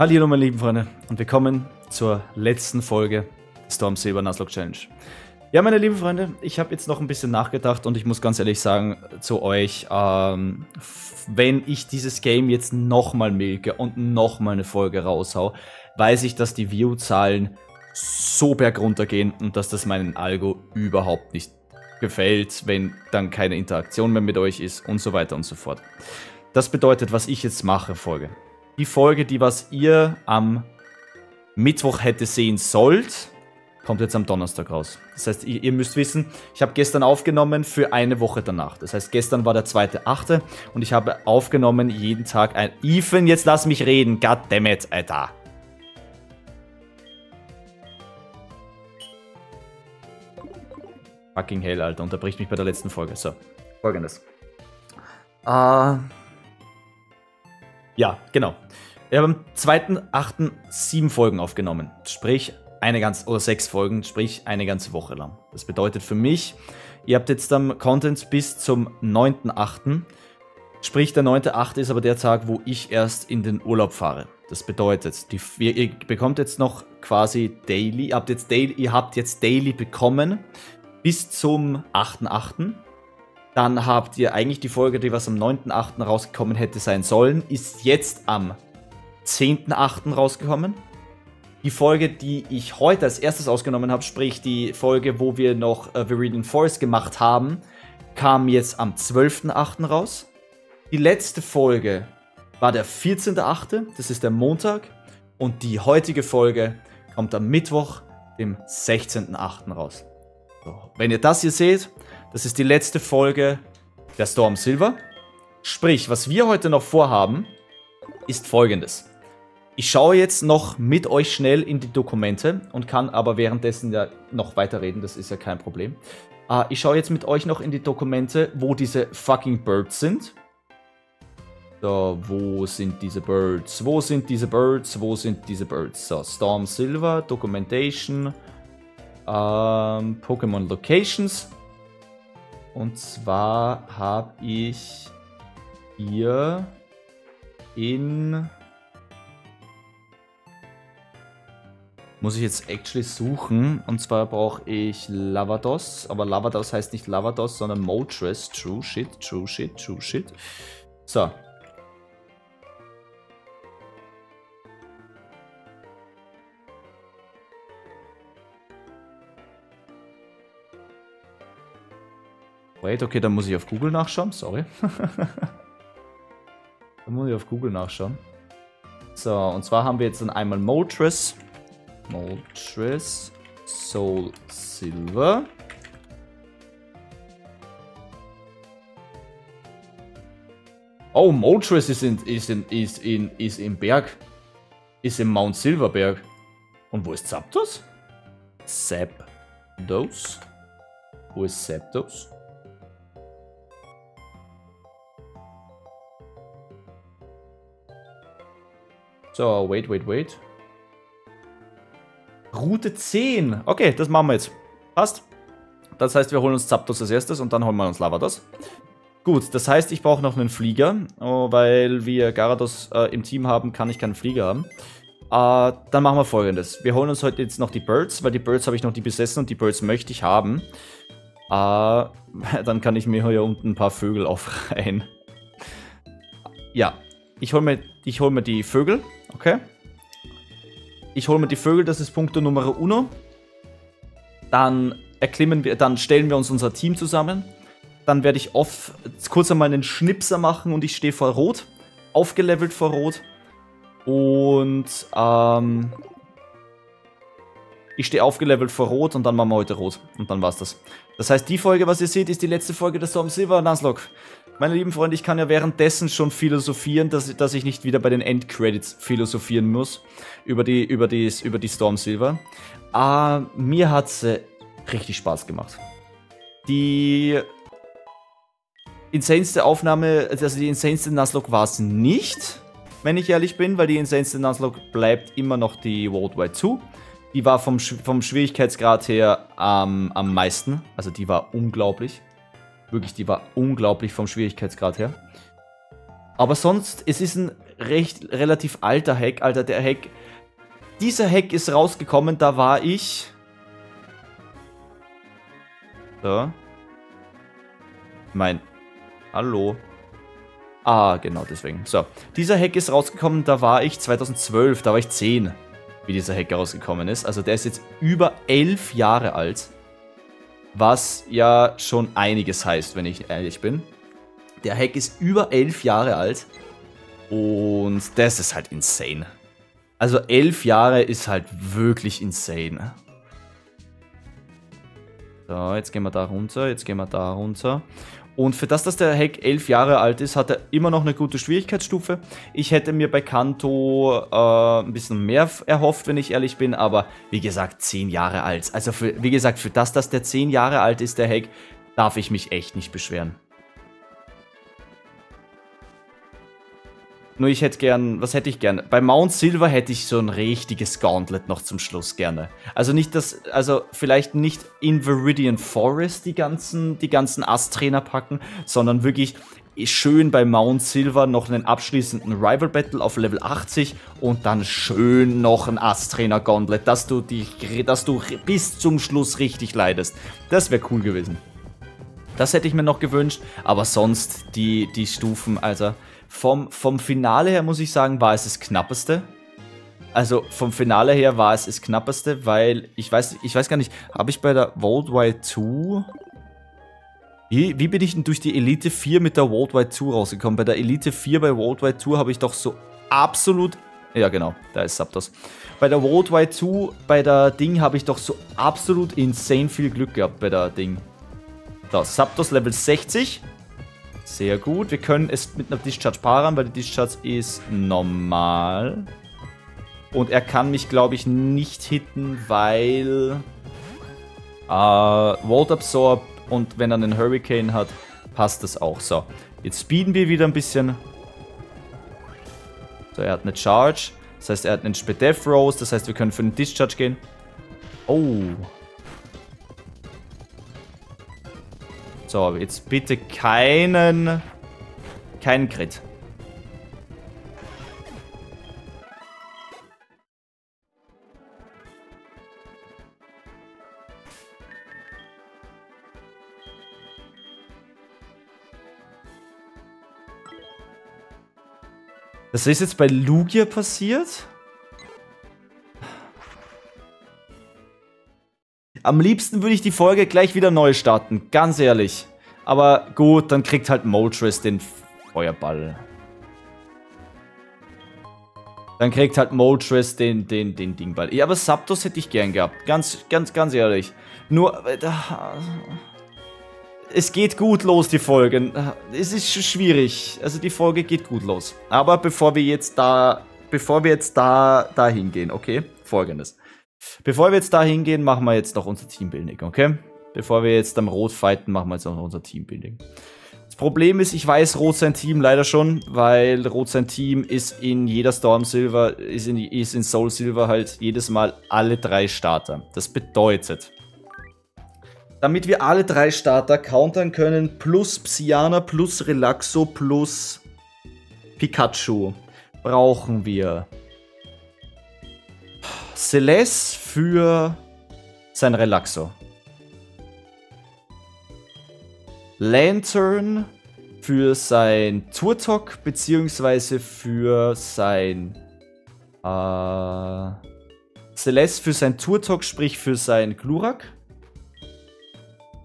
Hallo meine lieben Freunde und willkommen zur letzten Folge Storm Silver Nuzlocke Challenge. Ja, meine lieben Freunde, ich habe jetzt noch ein bisschen nachgedacht und ich muss ganz ehrlich sagen zu euch, wenn ich dieses Game jetzt nochmal milke und nochmal eine Folge raushau, weiß ich, dass die View-Zahlen so bergunter gehen und dass das meinen Algo überhaupt nicht gefällt, wenn dann keine Interaktion mehr mit euch ist und so weiter und so fort. Das bedeutet, was ich jetzt mache, die Folge, die was ihr am Mittwoch hätte sehen sollt, kommt jetzt am Donnerstag raus. Das heißt, ihr müsst wissen, ich habe gestern aufgenommen für eine Woche danach. Das heißt, gestern war der 2.8. und ich habe aufgenommen jeden Tag ein... Ethan, jetzt lass mich reden. Goddammit, Alter. Fucking hell, Alter. Unterbricht mich bei der letzten Folge. So, folgendes. Ja, genau. Wir haben am 2.8. 7 Folgen aufgenommen, sprich eine ganze, oder 6 Folgen, sprich eine ganze Woche lang. Das bedeutet für mich, ihr habt jetzt dann Content bis zum 9.8., sprich der 9.8. ist aber der Tag, wo ich erst in den Urlaub fahre. Das bedeutet, ihr bekommt jetzt noch quasi Daily, ihr habt jetzt Daily bekommen bis zum 8.8., Dann habt ihr eigentlich die Folge, die was am 9.8. rausgekommen hätte sein sollen, ist jetzt am 10.8. rausgekommen. Die Folge, die ich heute als erstes ausgenommen habe, sprich die Folge, wo wir noch Viridian Forest gemacht haben, kam jetzt am 12.8. raus. Die letzte Folge war der 14.8., das ist der Montag. Und die heutige Folge kommt am Mittwoch, dem 16.8. raus. So, wenn ihr das hier seht... Das ist die letzte Folge der Storm Silver. Sprich, was wir heute noch vorhaben, ist folgendes. Ich schaue jetzt noch mit euch schnell in die Dokumente und kann aber währenddessen ja noch weiterreden, das ist ja kein Problem. Ich schaue jetzt mit euch noch in die Dokumente, wo diese fucking Birds sind. So, wo sind diese Birds? Wo sind diese Birds? Wo sind diese Birds? So, Storm Silver, Documentation, Pokémon Locations. Und zwar habe ich hier in... Muss ich jetzt actually suchen. Und zwar brauche ich Lavados. Aber Lavados heißt nicht Lavados, sondern Moltres. True shit, true shit, true shit. So. Wait, okay, dann muss ich auf Google nachschauen, sorry. Dann muss ich auf Google nachschauen. So, und zwar haben wir jetzt dann einmal Moltres. Moltres Soul Silver. Oh, Moltres ist im Berg. Ist im Mount Silverberg. Und wo ist Zapdos? Zapdos. Wo ist Zapdos? So, wait, wait, wait. Route 10. Okay, das machen wir jetzt. Passt. Das heißt, wir holen uns Zapdos als erstes und dann holen wir uns Lavados. Gut, das heißt, ich brauche noch einen Flieger. Weil wir Garados im Team haben, kann ich keinen Flieger haben. Dann machen wir folgendes. Wir holen uns heute jetzt noch die Birds, weil die Birds habe ich noch die besessen und die Birds möchte ich haben. Dann kann ich mir hier unten ein paar Vögel aufreihen. Ja, ich hol mir die Vögel. Okay. Ich hole mir die Vögel, das ist Punkt Nummer 1. Dann stellen wir uns unser Team zusammen. Dann werde ich kurz einmal einen Schnipser machen und ich stehe vor Rot. Aufgelevelt vor Rot. Und ich stehe aufgelevelt vor Rot und dann machen wir heute Rot. Und dann war's das. Das heißt, die Folge, was ihr seht, ist die letzte Folge der Storm Silver Nuzlocke. Meine lieben Freunde, ich kann ja währenddessen schon philosophieren, dass ich nicht wieder bei den Endcredits philosophieren muss über die Storm Silver. Mir hat es richtig Spaß gemacht. Die insaneste Aufnahme, also die insaneste Nuzlocke war es nicht, wenn ich ehrlich bin, weil die insaneste Nuzlocke bleibt immer noch die Worldwide 2. Die war vom Schwierigkeitsgrad her am meisten, also die war unglaublich. Wirklich, die war unglaublich vom Schwierigkeitsgrad her. Aber sonst, es ist ein relativ alter Hack. Alter, der Hack. Dieser Hack ist rausgekommen, da war ich. Da. Mein. Hallo. Ah, genau deswegen. So. Dieser Hack ist rausgekommen, da war ich 2012, da war ich 10, wie dieser Hack rausgekommen ist. Also der ist jetzt über 11 Jahre alt. Was ja schon einiges heißt, wenn ich ehrlich bin. Der Hack ist über 11 Jahre alt. Und das ist halt insane. Also 11 Jahre ist halt wirklich insane. So, jetzt gehen wir da runter, jetzt gehen wir da runter. Und für das, dass der Hack 11 Jahre alt ist, hat er immer noch eine gute Schwierigkeitsstufe. Ich hätte mir bei Kanto ein bisschen mehr erhofft, wenn ich ehrlich bin. Aber wie gesagt, 10 Jahre alt. Also wie gesagt, für das, dass der 10 Jahre alt ist, der Hack, darf ich mich echt nicht beschweren. Nur ich hätte gern, was hätte ich gern? Bei Mount Silver hätte ich so ein richtiges Gauntlet noch zum Schluss gerne. Also nicht das, also vielleicht nicht in Viridian Forest die ganzen Ast-Trainer packen, sondern wirklich schön bei Mount Silver noch einen abschließenden Rival Battle auf Level 80 und dann schön noch ein Ast-Trainer Gauntlet, dass du bis zum Schluss richtig leidest. Das wäre cool gewesen. Das hätte ich mir noch gewünscht, aber sonst die Stufen, also vom Finale her muss ich sagen, war es das Knappeste. Also vom Finale her war es das Knappeste, weil ich weiß gar nicht, habe ich bei der Worldwide 2... Wie bin ich denn durch die Elite 4 mit der Worldwide 2 rausgekommen? Bei der Elite 4 bei Worldwide 2 habe ich doch so absolut... Ja genau, da ist Zapdos. Bei der Worldwide 2, bei der Ding habe ich doch so absolut insane viel Glück gehabt bei der Ding. Da, Zapdos Level 60... Sehr gut. Wir können es mit einer Discharge paaren, weil die Discharge ist normal. Und er kann mich, glaube ich, nicht hitten, weil Volt Absorb und wenn er einen Hurricane hat, passt das auch. So, jetzt speeden wir wieder ein bisschen. So, er hat eine Charge. Das heißt, er hat einen Spedef Rose. Das heißt, wir können für den Discharge gehen. Oh. So, jetzt bitte keinen Crit. Das ist jetzt bei Lugia passiert? Am liebsten würde ich die Folge gleich wieder neu starten, ganz ehrlich. Aber gut, dann kriegt halt Moltres den Feuerball. Dann kriegt halt Moltres den Dingball. Ja, aber Zapdos hätte ich gern gehabt, ganz ehrlich. Nur, es geht gut los, die Folgen. Es ist schwierig, also die Folge geht gut los. Aber bevor wir jetzt da hingehen, okay, folgendes. Bevor wir jetzt da hingehen, machen wir jetzt noch unser Teambuilding, okay? Bevor wir jetzt am Rot fighten, machen wir jetzt noch unser Teambuilding. Das Problem ist, ich weiß Rot sein Team leider schon, weil Rot sein Team ist in jeder Storm Silver, ist in Soul Silver halt jedes Mal alle 3 Starter. Das bedeutet, damit wir alle 3 Starter countern können, plus Psyana, plus Relaxo, plus Pikachu, brauchen wir Celeste für sein Relaxo. Lantern für sein Turtok, beziehungsweise für sein Celeste für sein Turtok, sprich für sein Glurak.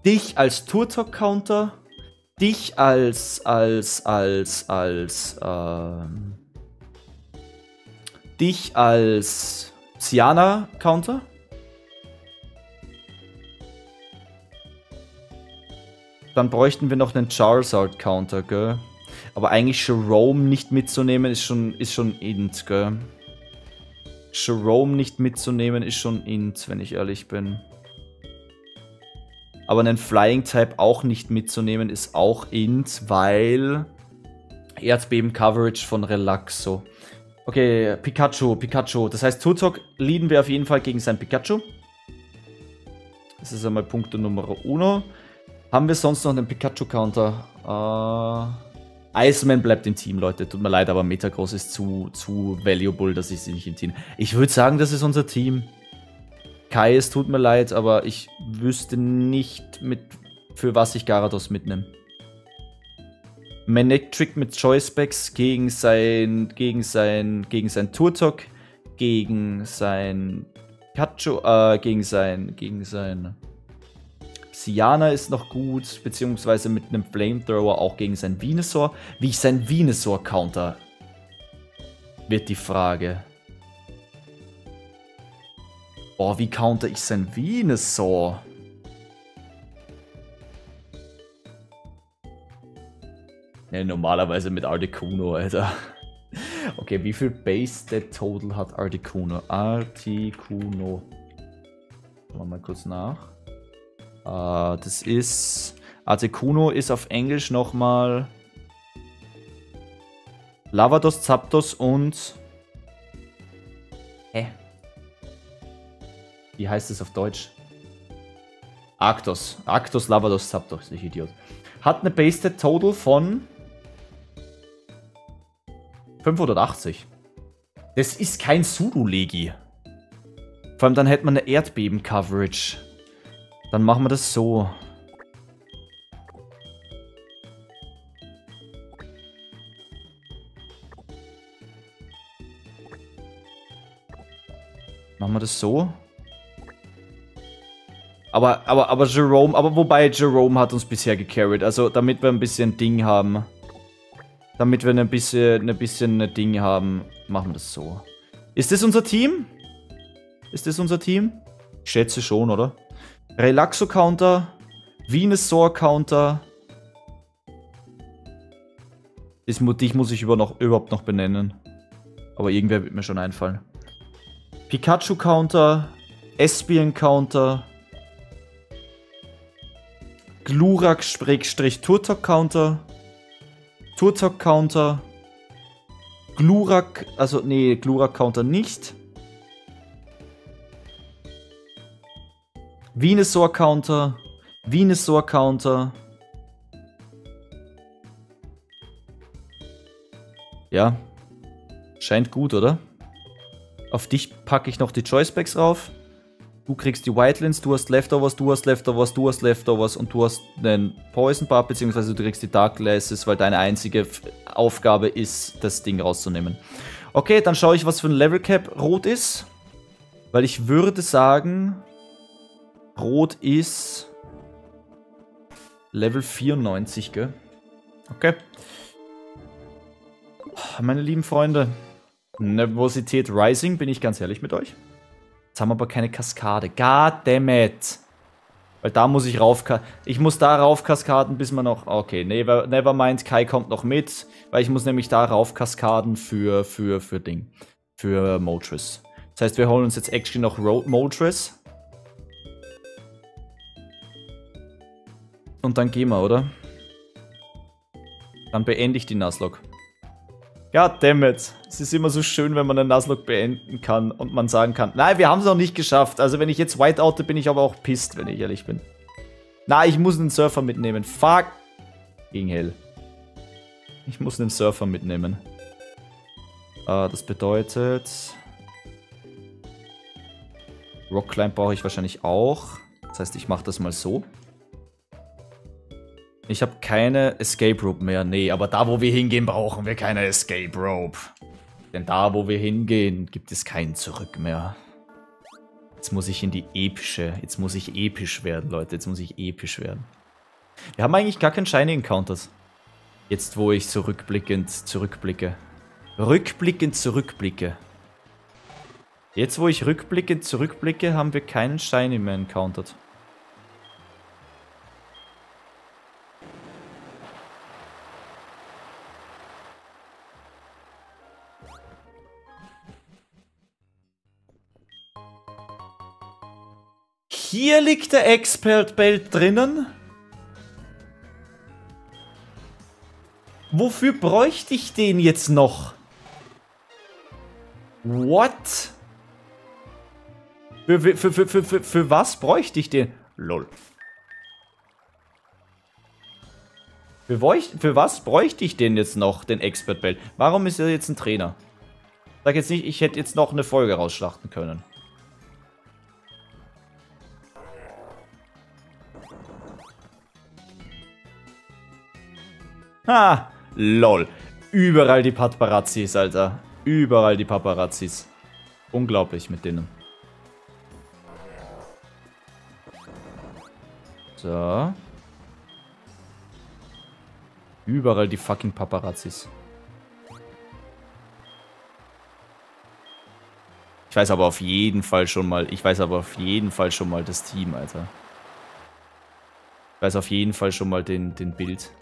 Dich als Turtok-Counter. Dich als Psyana Counter. Dann bräuchten wir noch einen Charizard Counter, gell? Aber eigentlich Jerome nicht mitzunehmen ist schon int, gell? Jerome nicht mitzunehmen ist schon int, wenn ich ehrlich bin. Aber einen Flying Type auch nicht mitzunehmen ist auch int, weil Erdbeben Coverage von Relaxo. Okay, Pikachu. Das heißt, Turtok leaden wir auf jeden Fall gegen sein Pikachu. Das ist einmal Punkt Nummer 1. Haben wir sonst noch einen Pikachu-Counter? Iceman bleibt im Team, Leute. Tut mir leid, aber Metagross ist zu valuable, dass ich sie nicht im Team... Ich würde sagen, das ist unser Team. Kai, es tut mir leid, aber ich wüsste nicht, für was ich Garados mitnehme. Manectric mit Choice-Backs gegen sein Turtok, gegen sein Pikachu, gegen sein Psyana ist noch gut, beziehungsweise mit einem Flamethrower auch gegen sein Venusaur. Wie ich sein Venusaur counter, wird die Frage. Boah, wie counter ich sein Venusaur? Ne, normalerweise mit Articuno, Alter. Okay, wie viel Base-Stat Total hat Articuno? Articuno. Schauen wir mal kurz nach. Das ist... Articuno ist auf Englisch nochmal... Lavados, Zapdos und... Hä? Wie heißt es auf Deutsch? Arctos. Arctos, Lavados, Zapdos. Ich Idiot. Hat eine Base-Stat Total von... 580. Das ist kein Sudo-Legi. Vor allem dann hätte man eine Erdbeben-Coverage. Dann machen wir das so. Machen wir das so. Aber Jerome, aber wobei Jerome hat uns bisher gecarried. Also damit wir ein bisschen Ding haben. Damit wir ein bisschen Ding haben, machen wir das so. Ist das unser Team? Ist das unser Team? Ich schätze schon, oder? Relaxo Counter, Venusaur Counter. Dich muss ich überhaupt noch benennen. Aber irgendwer wird mir schon einfallen. Pikachu Counter, Espeon Counter, Glurak-Turtok Counter. Turtok Counter, Glurak, also nee, Glurak Counter nicht. Venusaur Counter, Venusaur Counter. Ja, scheint gut, oder? Auf dich packe ich noch die Choicebacks drauf. Du kriegst die Wildlands, du hast Leftovers, du hast Leftovers, du hast Leftovers und du hast einen Poison Bar, beziehungsweise du kriegst die Dark Glasses, weil deine einzige Aufgabe ist, das Ding rauszunehmen. Okay, dann schaue ich, was für ein Level Cap Rot ist. Weil ich würde sagen, Rot ist Level 94, gell? Okay. Meine lieben Freunde, Nervosität Rising, bin ich ganz ehrlich mit euch. Jetzt haben wir aber keine Kaskade. Goddammit. Weil da muss ich rauf... Ich muss da rauf kaskaden, bis man noch... Okay, nevermind, Kai kommt noch mit. Weil ich muss nämlich da rauf kaskaden für Ding. Für Moltres. Das heißt, wir holen uns jetzt actually noch Road Moltres. Und dann gehen wir, oder? Dann beende ich die Nuzlocke. Goddammit. Es ist immer so schön, wenn man einen Nuzlocke beenden kann und man sagen kann, nein, wir haben es noch nicht geschafft. Also wenn ich jetzt whiteoute, bin ich aber auch pissed, wenn ich ehrlich bin. Na, ich muss einen Surfer mitnehmen. Fuck. Gegen hell. Ich muss einen Surfer mitnehmen. Das bedeutet... Rockclimb brauche ich wahrscheinlich auch. Das heißt, ich mache das mal so. Ich habe keine Escape Rope mehr. Nee, aber da, wo wir hingehen, brauchen wir keine Escape Rope. Denn da, wo wir hingehen, gibt es kein Zurück mehr. Jetzt muss ich in die epische. Jetzt muss ich episch werden, Leute. Jetzt muss ich episch werden. Wir haben eigentlich gar keinen Shiny Encounters. Jetzt, wo ich rückblickend zurückblicke. Jetzt, wo ich rückblickend zurückblicke, haben wir keinen Shiny mehr encountered. Hier liegt der Expert Belt drinnen. Wofür bräuchte ich den jetzt noch? What? Für was bräuchte ich den? Lol. Für was bräuchte ich denn jetzt noch, den Expert Belt? Warum ist er jetzt ein Trainer? Sag jetzt nicht, ich hätte jetzt noch eine Folge rausschlachten können. Ha! Lol. Überall die Paparazzis, Alter. Überall die Paparazzis. Unglaublich mit denen. So. Überall die fucking Paparazzis. Ich weiß aber auf jeden Fall schon mal, das Team, Alter. Ich weiß auf jeden Fall schon mal den Bild.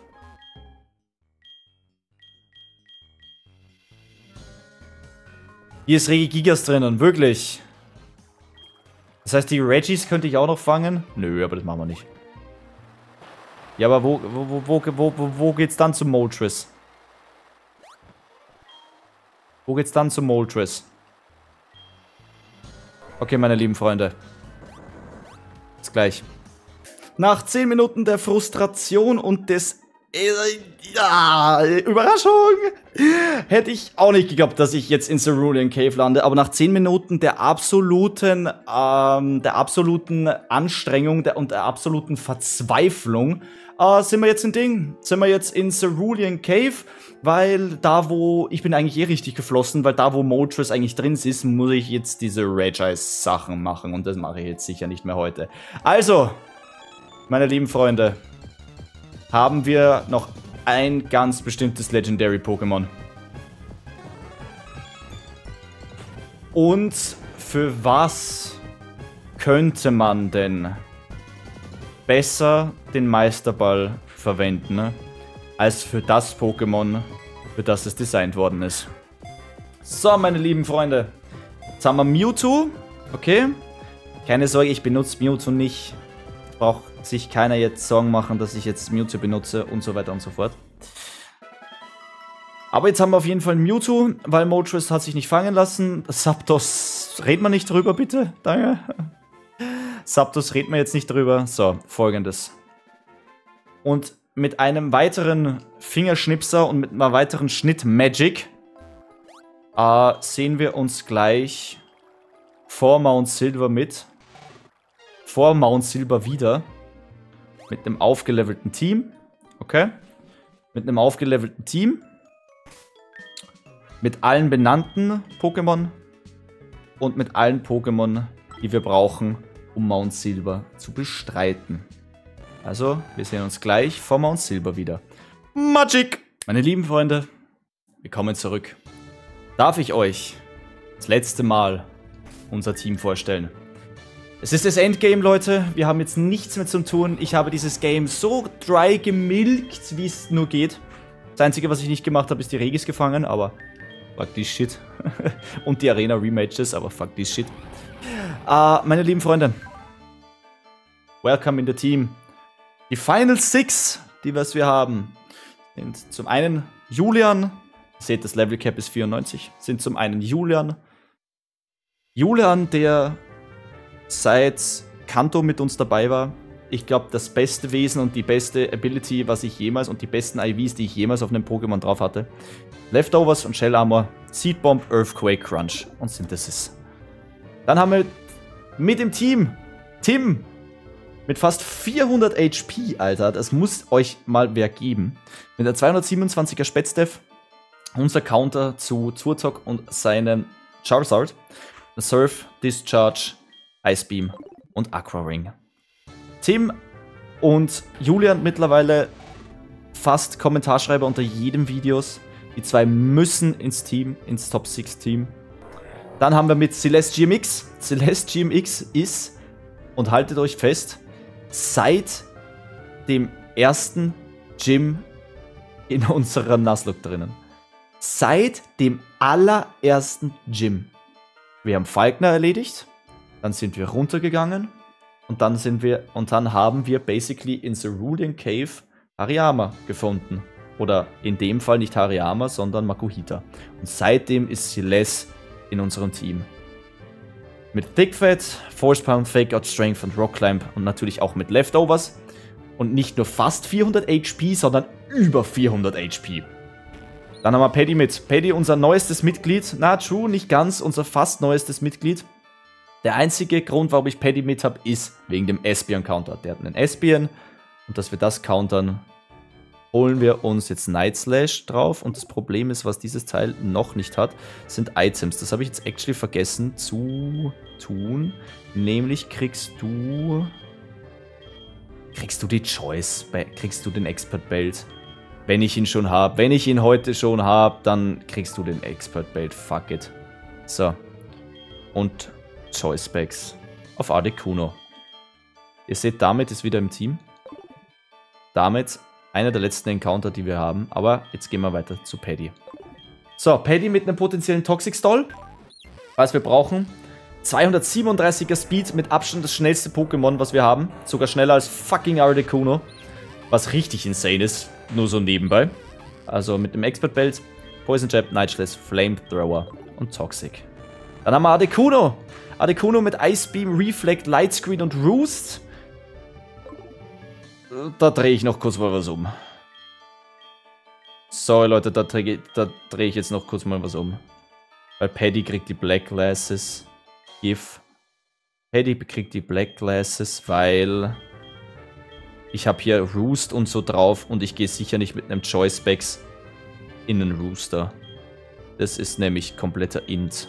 Hier ist Regigigas drinnen, wirklich. Das heißt, die Regis könnte ich auch noch fangen? Nö, aber das machen wir nicht. Ja, aber wo geht's dann zum Moltres? Wo geht's dann zum Moltres? Okay, meine lieben Freunde. Bis gleich. Nach 10 Minuten der Frustration und des... Ja, Überraschung! Hätte ich auch nicht geglaubt, dass ich jetzt in Cerulean Cave lande, aber nach 10 Minuten der absoluten Anstrengung und der absoluten Verzweiflung sind wir jetzt sind wir jetzt in Cerulean Cave, weil da wo, ich bin eigentlich richtig geflossen, weil da wo Moltres eigentlich drin ist, muss ich jetzt diese Regis-Sachen machen und das mache ich jetzt sicher nicht mehr heute. Also, meine lieben Freunde, haben wir noch ein ganz bestimmtes Legendary Pokémon. Und für was könnte man denn besser den Meisterball verwenden, als für das Pokémon, für das es designt worden ist? So, meine lieben Freunde, jetzt haben wir Mewtwo, okay? Keine Sorge, ich benutze Mewtwo nicht. Braucht sich keiner jetzt Sorgen machen, dass ich jetzt Mewtwo benutze und so weiter und so fort. Aber jetzt haben wir auf jeden Fall Mewtwo, weil Moltres hat sich nicht fangen lassen. Zapdos, reden wir nicht drüber, bitte. Danke. Zapdos reden wir jetzt nicht drüber. So, folgendes. Und mit einem weiteren Fingerschnipser und mit einer weiteren Schnitt-Magic sehen wir uns gleich vor Mount Silver wieder mit einem aufgelevelten Team, okay? Mit einem aufgelevelten Team, mit allen benannten Pokémon und mit allen Pokémon, die wir brauchen, um Mount Silver zu bestreiten. Also, wir sehen uns gleich vor Mount Silver wieder. Magic! Meine lieben Freunde, willkommen zurück. Darf ich euch das letzte Mal unser Team vorstellen? Es ist das Endgame, Leute. Wir haben jetzt nichts mehr zu tun. Ich habe dieses Game so dry gemilkt, wie es nur geht. Das Einzige, was ich nicht gemacht habe, ist die Regis gefangen, aber fuck this shit. Und die Arena-Rematches, aber fuck this shit. Meine lieben Freunde, welcome in the team. Die Final Six, wir haben, sind zum einen Julian. Ihr seht, das Level Cap ist 94. Sind zum einen Julian. Julian, der... seit Kanto mit uns dabei war. Ich glaube, das beste Wesen und die beste Ability, was ich jemals und die besten IVs, die ich jemals auf einem Pokémon drauf hatte. Leftovers und Shell Armor, Seed Bomb, Earthquake, Crunch und Synthesis. Dann haben wir mit dem Team Tim mit fast 400 HP, Alter. Das muss euch mal wer geben. Mit der 227er Spätstef, unser Counter zu Turtok und seinem Charizard. Surf, Discharge, Ice Beam und Aqua Ring. Tim und Julian mittlerweile fast Kommentarschreiber unter jedem Videos. Die zwei müssen ins Team, ins Top 6 Team. Dann haben wir mit Celeste GMX. Celeste GMX ist, und haltet euch fest, seit dem ersten Gym in unserer Nuzlocke drinnen. Seit dem allerersten Gym. Wir haben Falkner erledigt. Dann sind wir runtergegangen und dann haben wir basically in Cerulean Cave Hariyama gefunden. Oder in dem Fall nicht Hariyama, sondern Makuhita. Und seitdem ist Celeste in unserem Team. Mit Thickfat, Force Pound, Fake Out, Strength und Rock Climb und natürlich auch mit Leftovers. Und nicht nur fast 400 HP, sondern über 400 HP. Dann haben wir Paddy mit. Paddy, unser neuestes Mitglied. Na, true, nicht ganz. Unser fast neuestes Mitglied. Der einzige Grund, warum ich Paddy mit habe, ist wegen dem Espeon-Counter. Der hat einen Espeon. Und dass wir das countern, holen wir uns jetzt Night Slash drauf. Und das Problem ist, was dieses Teil noch nicht hat, sind Items. Das habe ich jetzt actually vergessen zu tun. Nämlich kriegst du die Choice, kriegst du den Expert Belt. Wenn ich ihn schon habe, wenn ich ihn heute schon habe, dann kriegst du den Expert Belt, fuck it. So. Und Choice Packs auf Articuno. Ihr seht, damit ist wieder im Team. Damit einer der letzten Encounter, die wir haben. Aber jetzt gehen wir weiter zu Paddy. So, Paddy mit einem potenziellen Toxic Stall. Was wir brauchen. 237er Speed, mit Abstand das schnellste Pokémon, was wir haben. Sogar schneller als fucking Articuno. Was richtig insane ist, nur so nebenbei. Also mit dem Expert Belt, Poison Jab, Night Slash, Flamethrower und Toxic. Dann haben wir Articuno. Articuno mit Ice Beam, Reflect, Light Screen und Roost. Da drehe ich noch kurz mal was um. Sorry Leute, da dreh ich jetzt noch kurz mal was um. Weil Paddy kriegt die Black Glasses. Paddy kriegt die Black Glasses, weil ich habe hier Roost und so drauf und ich gehe sicher nicht mit einem Choice Specs in einen Rooster. Das ist nämlich kompletter Int.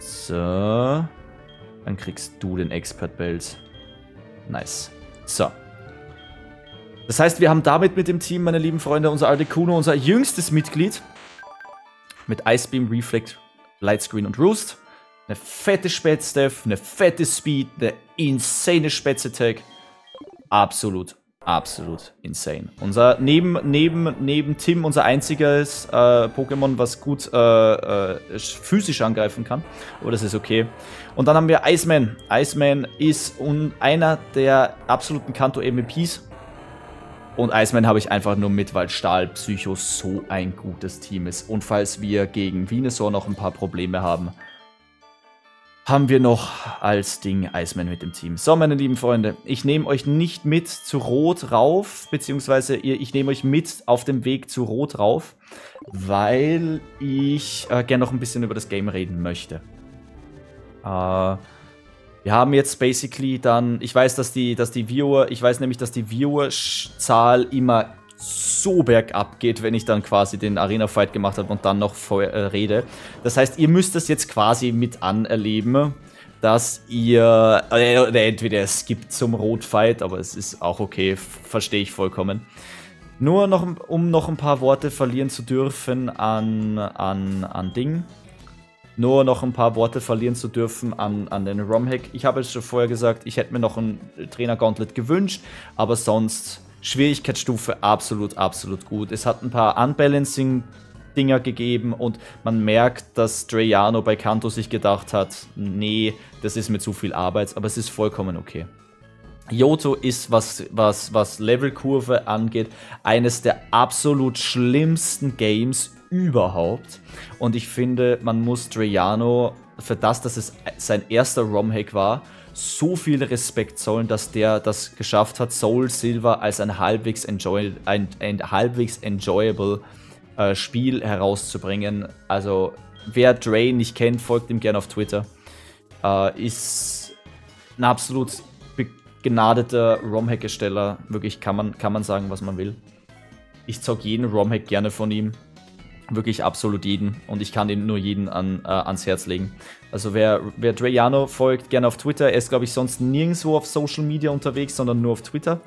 So, dann kriegst du den Expert Belt. Nice. So. Das heißt, wir haben damit mit dem Team, meine lieben Freunde, unser Articuno, unser jüngstes Mitglied. Mit Ice Beam, Reflect, Light Screen und Roost. Eine fette Spätstaff, eine fette Speed, eine insane Spätsattack. Absolut, absolut insane. Unser neben Tim unser einziges Pokémon, was gut physisch angreifen kann. Aber das ist okay. Und dann haben wir Iceman. Iceman ist einer der absoluten Kanto MVPs. Und Iceman habe ich einfach nur mit, weil Stahl Psycho so ein gutes Team ist. Und falls wir gegen Venusaur noch ein paar Probleme haben, haben wir noch als Ding Iceman mit dem Team. So, meine lieben Freunde, ich nehme euch nicht mit zu Rot rauf, beziehungsweise ich nehme euch mit auf dem Weg zu Rot rauf, weil ich gerne noch ein bisschen über das Game reden möchte. Wir haben jetzt basically dann, ich weiß nämlich, dass die Viewer-Zahl immer so bergab geht, wenn ich dann quasi den Arena-Fight gemacht habe und dann noch rede. Das heißt, ihr müsst das jetzt quasi mit anerleben, dass ihr entweder es gibt zum Rot-Fight, aber es ist auch okay, verstehe ich vollkommen. Nur noch, um noch ein paar Worte verlieren zu dürfen an Ding. Nur noch ein paar Worte verlieren zu dürfen an den ROM-Hack. Ich habe es schon vorher gesagt, ich hätte mir noch ein Trainer-Gauntlet gewünscht, aber sonst Schwierigkeitsstufe absolut, absolut gut. Es hat ein paar Unbalancing-Dinger gegeben und man merkt, dass Drayano bei Kanto sich gedacht hat, nee, das ist mir zu viel Arbeit, aber es ist vollkommen okay. Johto ist, was Levelkurve angeht, eines der absolut schlimmsten Games überhaupt. Und ich finde, man muss Drayano für das, dass es sein erster ROM-Hack war, so viel Respekt zollen, dass der das geschafft hat, Soul Silver als ein halbwegs enjoyable Spiel herauszubringen. Also, wer Dray nicht kennt, folgt ihm gerne auf Twitter. Ist ein absolut begnadeter ROM-Hack-Ersteller. Wirklich, kann man sagen, was man will. Ich zocke jeden ROM-Hack gerne von ihm. Wirklich absolut jeden. Und ich kann ihm nur jeden ans Herz legen. Also wer Drayano folgt, gerne auf Twitter. Er ist, glaube ich, sonst nirgendwo auf Social Media unterwegs, sondern nur auf Twitter.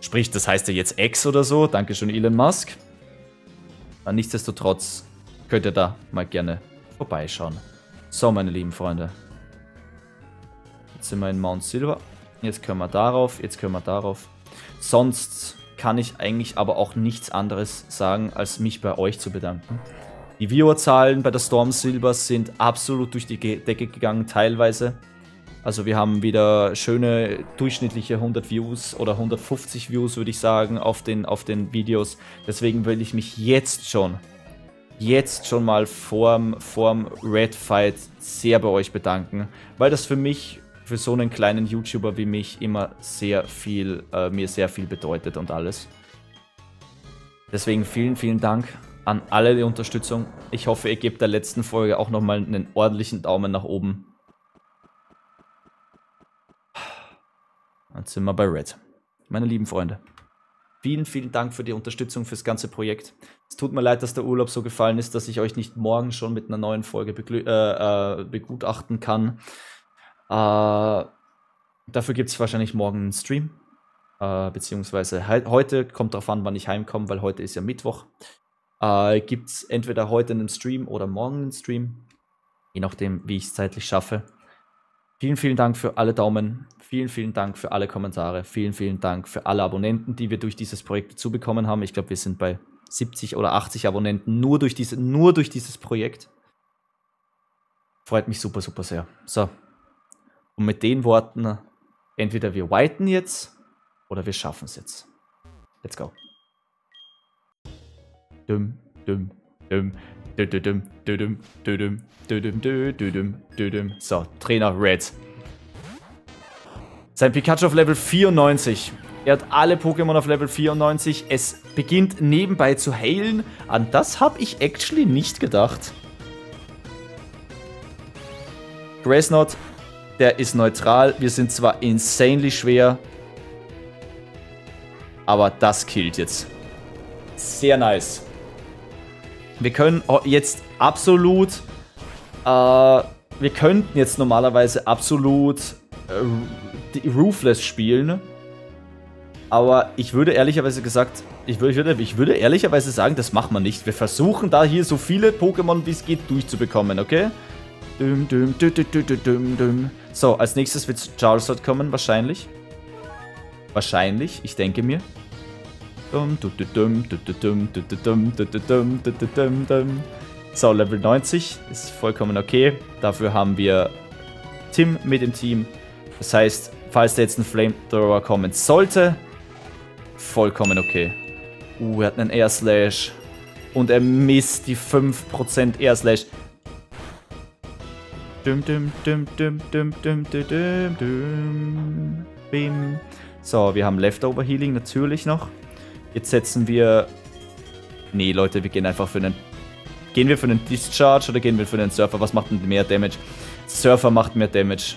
Sprich, das heißt ja jetzt X oder so. Dankeschön, Elon Musk. Nichtsdestotrotz könnt ihr da mal gerne vorbeischauen. So, meine lieben Freunde. Jetzt sind wir in Mount Silver. Jetzt können wir darauf, jetzt können wir darauf. Sonst kann ich eigentlich aber auch nichts anderes sagen, als mich bei euch zu bedanken. Die Viewerzahlen bei der Storm Silver sind absolut durch die Decke gegangen, teilweise. Also wir haben wieder schöne durchschnittliche 100 Views oder 150 Views, würde ich sagen, auf den Videos. Deswegen will ich mich jetzt schon mal vorm Red Fight sehr bei euch bedanken, weil das für mich, für so einen kleinen YouTuber wie mich, immer sehr viel, mir sehr viel bedeutet und alles. Deswegen vielen, vielen Dank an alle die Unterstützung. Ich hoffe, ihr gebt der letzten Folge auch nochmal einen ordentlichen Daumen nach oben. Dann sind wir bei Red. Meine lieben Freunde, vielen, vielen Dank für die Unterstützung, fürs ganze Projekt. Es tut mir leid, dass der Urlaub so gefallen ist, dass ich euch nicht morgen schon mit einer neuen Folge begutachten kann. Dafür gibt es wahrscheinlich morgen einen Stream. Beziehungsweise heute, kommt drauf an, wann ich heimkomme, weil heute ist ja Mittwoch. Gibt es entweder heute einen Stream oder morgen einen Stream. Je nachdem, wie ich es zeitlich schaffe. Vielen, vielen Dank für alle Daumen. Vielen, vielen Dank für alle Kommentare. Vielen, vielen Dank für alle Abonnenten, die wir durch dieses Projekt dazu bekommen haben. Ich glaube, wir sind bei 70 oder 80 Abonnenten nur durch dieses Projekt. Freut mich super, super sehr. So. Und mit den Worten, entweder wir whiten jetzt oder wir schaffen es jetzt. Let's go. Düm, düm, düm, düm, düm, düm, düm, düm, düm, düm. So, Trainer Red. Sein Pikachu auf Level 94. Er hat alle Pokémon auf Level 94. Es beginnt nebenbei zu heilen. An das habe ich actually nicht gedacht. Grassnot. Der ist neutral. Wir sind zwar insanely schwer, aber das killt jetzt. Sehr nice. Wir können jetzt absolut... wir könnten jetzt normalerweise absolut Ruthless spielen. Aber ich würde ehrlicherweise ich würde ehrlicherweise sagen, das machen wir nicht. Wir versuchen da hier so viele Pokémon wie es geht durchzubekommen, okay? Düm, düm, düm, düm, düm, düm, düm. So, als nächstes wird Charizard kommen, wahrscheinlich. Wahrscheinlich, ich denke mir. So, Level 90 ist vollkommen okay. Dafür haben wir Tim mit im Team. Das heißt, falls da jetzt ein Flamethrower kommen sollte, vollkommen okay. Er hat einen Air Slash. Und er misst die 5% Air Slash. So, wir haben Leftover Healing natürlich noch. Jetzt setzen wir... Nee, Leute, wir gehen einfach für einen... Gehen wir für einen Discharge oder gehen wir für einen Surfer? Was macht denn mehr Damage? Surfer macht mehr Damage.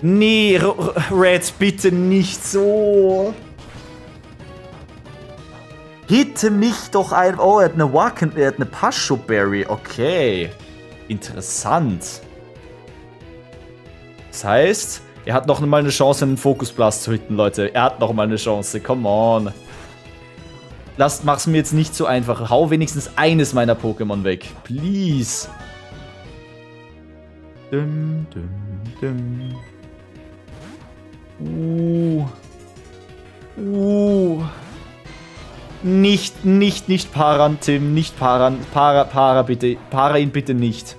Nee, Red, bitte nicht so. Hitte mich doch ein... Oh, er hat eine Paschoberry. Okay. Interessant. Das heißt, er hat noch mal eine Chance, einen Fokusblast zu hitten, Leute. Er hat noch mal eine Chance. Come on. Mach's mir jetzt nicht so einfach. Hau wenigstens eines meiner Pokémon weg. Please. Dum, dum, dum. Nicht paran, Tim. Nicht paran. Para bitte. Para ihn bitte nicht.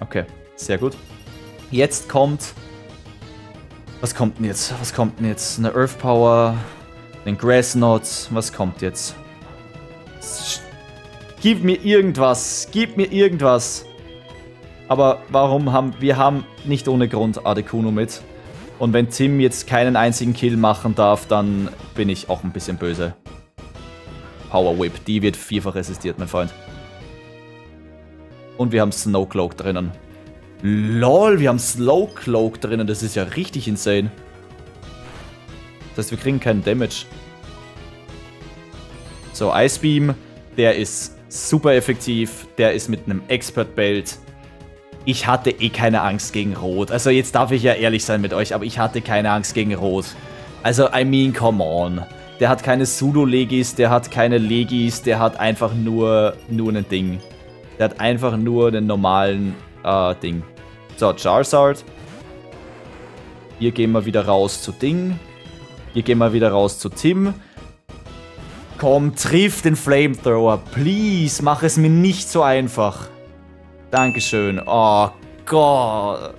Okay, sehr gut. Jetzt kommt... Was kommt denn jetzt? Was kommt denn jetzt? Eine Earth Power, einen Grassnot. Was kommt jetzt? Gib mir irgendwas. Gib mir irgendwas. Aber warum haben... Wir haben nicht ohne Grund Articuno mit. Und wenn Tim jetzt keinen einzigen Kill machen darf, dann bin ich auch ein bisschen böse. Power Whip, die wird vierfach resistiert, mein Freund. Und wir haben Snowcloak drinnen. LOL, wir haben Snowcloak drinnen, das ist ja richtig insane. Das heißt, wir kriegen keinen Damage. So, Ice Beam, der ist super effektiv, der ist mit einem Expert Belt. Ich hatte eh keine Angst gegen Rot. Also jetzt darf ich ja ehrlich sein mit euch, aber ich hatte keine Angst gegen Rot. Also, I mean, come on. Der hat keine Pseudo-Legis, der hat keine Legis, der hat einfach nur ein Ding. Der hat einfach nur den normalen Ding. So, Charizard. Hier gehen wir wieder raus zu Ding. Hier gehen wir wieder raus zu Tim. Komm, triff den Flamethrower. Please, mach es mir nicht so einfach. Dankeschön. Oh Gott.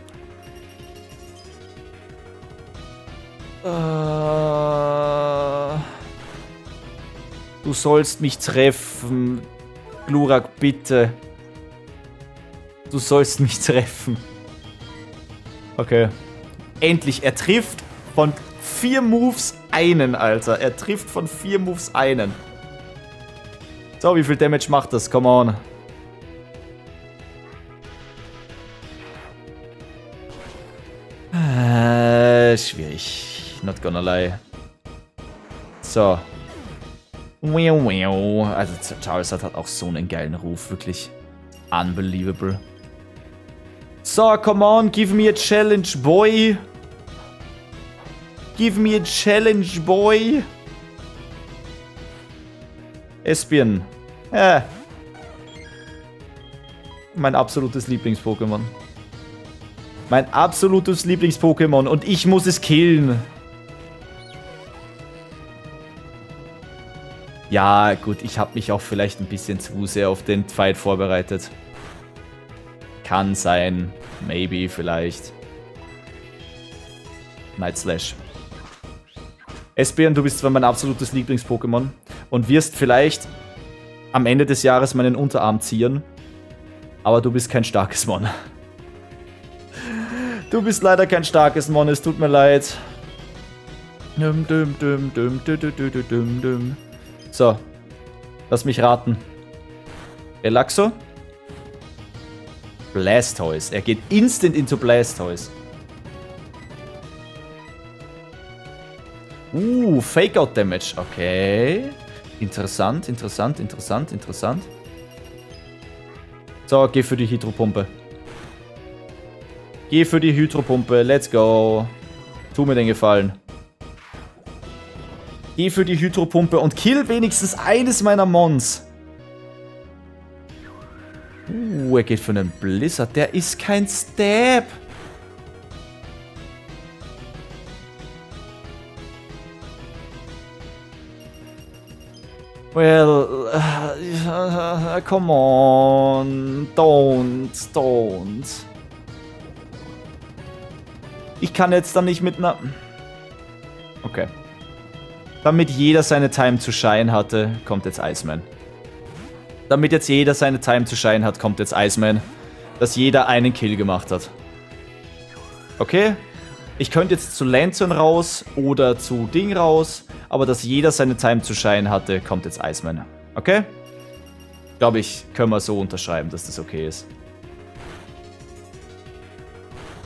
Du sollst mich treffen. Glurak, bitte. Du sollst mich treffen. Okay. Endlich. Er trifft Von 4 Moves einen, Alter. Er trifft von 4 Moves einen. So, wie viel Damage macht das? Come on. Schwierig. Not gonna lie. So. Also Charizard hat auch so einen geilen Ruf, wirklich. Unbelievable. So, come on, give me a challenge, boy. Give me a challenge, boy. Espeon. Mein absolutes Lieblings-Pokémon. Mein absolutes Lieblings-Pokémon und ich muss es killen. Ja, gut, ich habe mich auch vielleicht ein bisschen zu sehr auf den Fight vorbereitet. Kann sein. Maybe, vielleicht. Night Slash. Espeon, du bist zwar mein absolutes Lieblings-Pokémon und wirst vielleicht am Ende des Jahres meinen Unterarm ziehen, aber du bist kein starkes Mon. Du bist leider kein starkes Mon, es tut mir leid. So, lass mich raten. Relaxo? Blastoise. Er geht instant into Blastoise. Fakeout Damage. Okay. Interessant, interessant, interessant, interessant. So, geh für die Hydropumpe. Geh für die Hydropumpe. Let's go. Tu mir den Gefallen. Geh für die Hydropumpe und kill wenigstens eines meiner Mons. Er geht für einen Blizzard. Der ist kein Stab. Well, come on. Don't. Ich kann jetzt dann nicht mit einer... Okay. Damit jeder seine Time to Shine hatte, kommt jetzt Iceman. Damit jetzt jeder seine Time to Shine hat, kommt jetzt Iceman. Dass jeder einen Kill gemacht hat. Okay. Ich könnte jetzt zu Lantern raus oder zu Ding raus. Aber dass jeder seine Time to Shine hatte, kommt jetzt Iceman. Okay? Glaube ich, können wir so unterschreiben, dass das okay ist.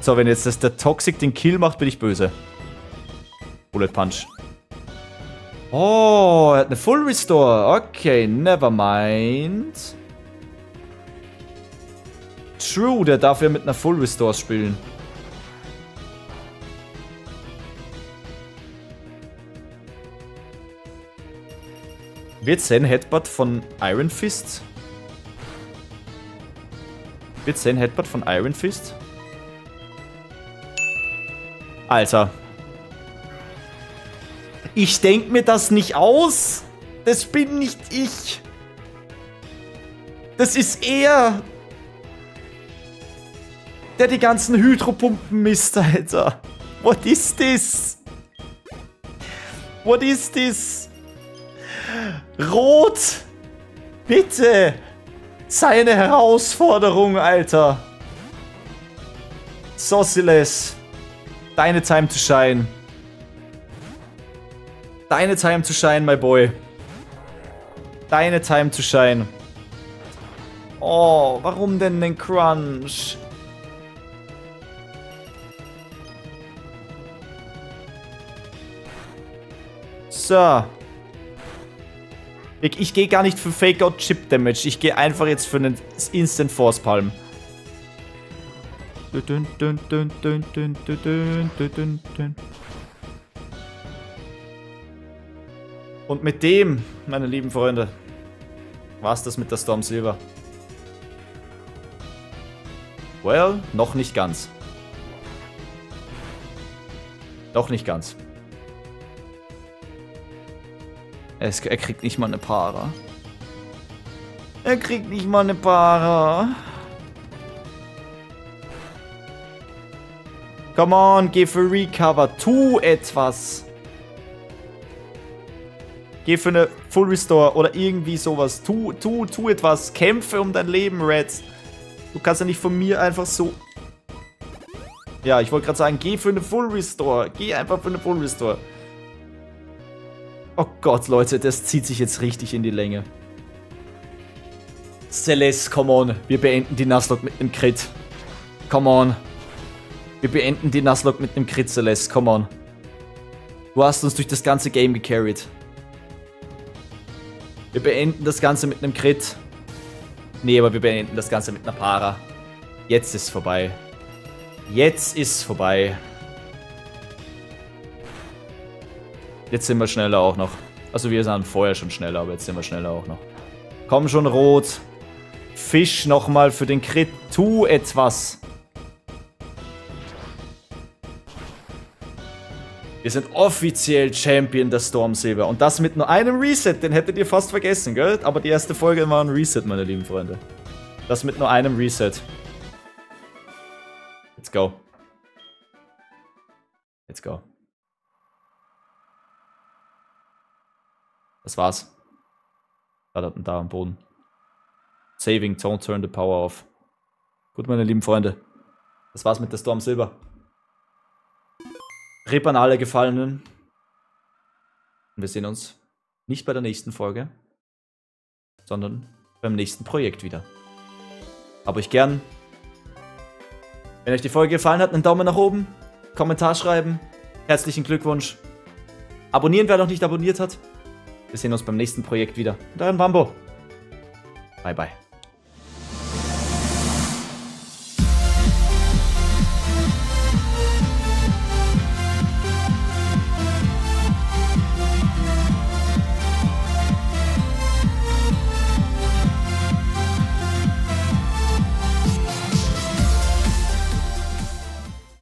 So, wenn jetzt das der Toxic den Kill macht, bin ich böse. Bullet Punch. Oh, er hat eine Full Restore. Okay, never mind. True, der darf ja mit einer Full Restore spielen. Wird sein Headbutt von Iron Fist? Wird sein Headbutt von Iron Fist? Alter. Ich denke mir das nicht aus. Das bin nicht ich. Das ist er. Der die ganzen Hydropumpen misst, Alter. What is this? What is this? Rot. Bitte. Seine Herausforderung, Alter. Sauciless. Deine Time to Shine. Deine Time to Shine, my boy. Deine Time to Shine. Oh, warum denn den Crunch? So. Ich gehe gar nicht für Fake-Out-Chip-Damage. Ich gehe einfach jetzt für einen Instant Force Palm. Und mit dem, meine lieben Freunde, war's das mit der Storm Silver. Well, noch nicht ganz. Doch nicht ganz. Er kriegt nicht mal eine Para. Er kriegt nicht mal eine Para. Come on, geh für Recover. Tu etwas. Geh für eine Full Restore oder irgendwie sowas. Tu etwas. Kämpfe um dein Leben, Reds. Du kannst ja nicht von mir einfach so... Ja, ich wollte gerade sagen, geh für eine Full Restore. Geh einfach für eine Full Restore. Oh Gott, Leute, das zieht sich jetzt richtig in die Länge. Celeste, come on. Wir beenden die Nuzlocke mit einem Crit. Come on. Wir beenden die Nuzlocke mit einem Crit, Celeste. Come on. Du hast uns durch das ganze Game gecarried. Wir beenden das Ganze mit einem Crit. Nee, aber wir beenden das Ganze mit einer Para. Jetzt ist vorbei. Jetzt ist vorbei. Jetzt sind wir schneller auch noch. Also wir waren vorher schon schneller, aber jetzt sind wir schneller auch noch. Komm schon, Rot. Fisch nochmal für den Crit. Tu etwas. Wir sind offiziell Champion der Storm Silver. Und das mit nur einem Reset. Den hättet ihr fast vergessen, gell? Aber die erste Folge war ein Reset, meine lieben Freunde. Das mit nur einem Reset. Let's go. Let's go. Das war's. Da am Boden. Saving, don't turn the power off. Gut, meine lieben Freunde. Das war's mit der Storm Silver. RIP an alle Gefallenen. Und wir sehen uns nicht bei der nächsten Folge, sondern beim nächsten Projekt wieder. Hab euch gern. Wenn euch die Folge gefallen hat, einen Daumen nach oben, Kommentar schreiben, herzlichen Glückwunsch. Abonnieren, wer noch nicht abonniert hat. Wir sehen uns beim nächsten Projekt wieder. Und euren Wambo. Bye, bye.